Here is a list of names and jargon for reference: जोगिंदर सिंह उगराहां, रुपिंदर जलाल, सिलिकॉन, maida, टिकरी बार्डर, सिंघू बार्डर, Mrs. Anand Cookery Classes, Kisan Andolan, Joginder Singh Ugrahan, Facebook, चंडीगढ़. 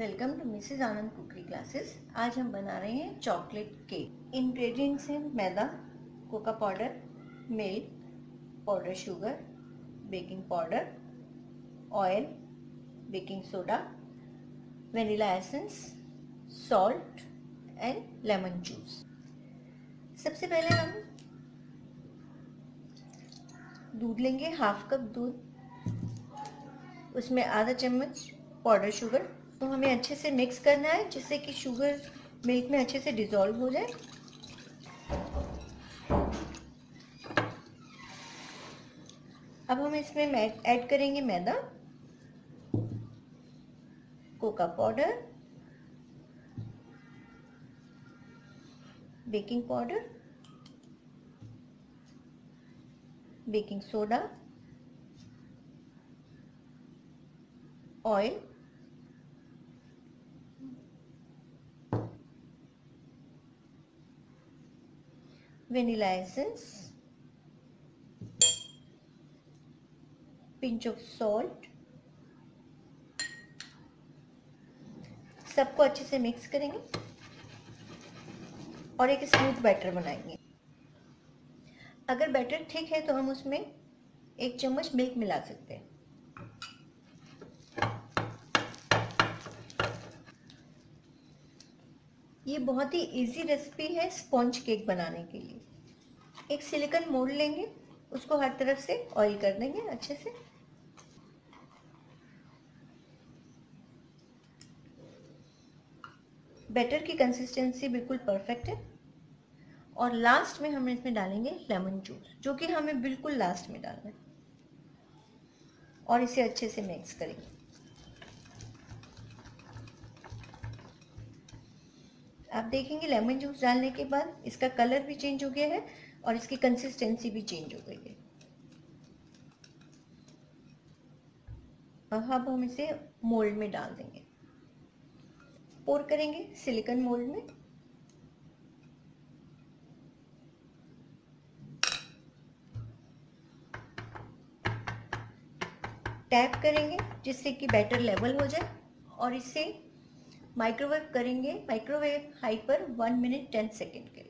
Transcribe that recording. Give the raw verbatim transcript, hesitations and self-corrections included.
Welcome to Mrs Anand cookery classes. आज हम बना रहे हैं चॉकलेट केक। इंग्रेडिएंट्स हैं मैदा, cocoa powder, milk, powder sugar, baking powder, oil, baking soda, vanilla essence, salt and lemon juice. सबसे पहले हम दूध लेंगे, हाफ कप दूध, उसमें आधा चम्मच पाउडर शुगर। तो हमें अच्छे से मिक्स करना है जिससे कि शुगर मिल्क में अच्छे से डिज़ोल्व हो जाए। अब हम इसमें ऐड करेंगे मैदा, cocoa powder, baking powder, baking soda, oil, vanilla essence, pinch of salt. सबको अच्छे से मिक्स करेंगे और एक स्मूथ बैटर बनाएंगे। अगर बैटर थिक है तो हम उसमें एक चम्मच मिल्क मिला सकते हैं। ये बहुत ही इजी रेसिपी है स्पॉन्ज केक बनाने के लिए। एक सिलिकॉन मोल्ड लेंगे, उसको हर तरफ से ऑयल कर देंगे अच्छे से। बैटर की कंसिस्टेंसी बिल्कुल परफेक्ट है। और लास्ट में हम इसमें डालेंगे लेमन जूस, जो कि हमें बिल्कुल लास्ट में डालना है, और इसे अच्छे से मिक्स करेंगे। आप देखेंगे लेमन जूस डालने के बाद इसका कलर भी चेंज हो गया है और इसकी कंसिस्टेंसी भी चेंज हो गई है। अब हाँ हम इसे मोल्ड में डाल देंगे, पोर करेंगे सिलिकॉन मोल्ड में। टैप करेंगे जिससे कि बैटर लेवल हो जाए और इसे माइक्रोवेव करेंगे, माइक्रोवेव हाई पर वन मिनट टेन सेकेंड के लिए।